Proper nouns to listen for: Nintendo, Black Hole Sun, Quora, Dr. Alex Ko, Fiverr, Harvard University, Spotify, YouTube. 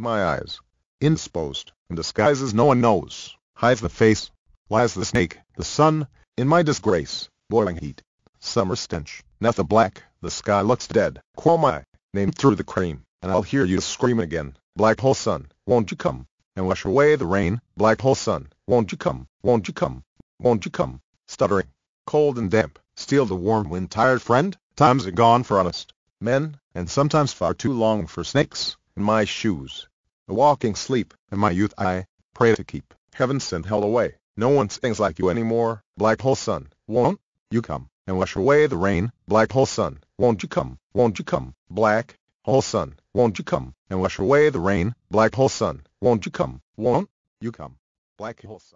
my eyes, indisposed, in disguises no one knows, hides the face, lies the snake, the sun, in my disgrace, boiling heat, summer stench, not the black, the sky looks dead, call my name through the cream, and I'll hear you scream again, Black Hole Sun, won't you come, and wash away the rain, Black Hole Sun, won't you come, won't you come, won't you come, stuttering, cold and damp, steal the warm wind tired friend, times are gone for honest men, and sometimes far too long for snakes, in my shoes, a walking sleep, in my youth I, pray to keep, heaven send hell away, no one sings like you anymore, Black Hole Sun, won't you come, and wash away the rain, Black Hole Sun, won't you come, Black Hole Sun, won't you come, and wash away the rain, Black Hole Sun, won't you come, Black Hole Sun.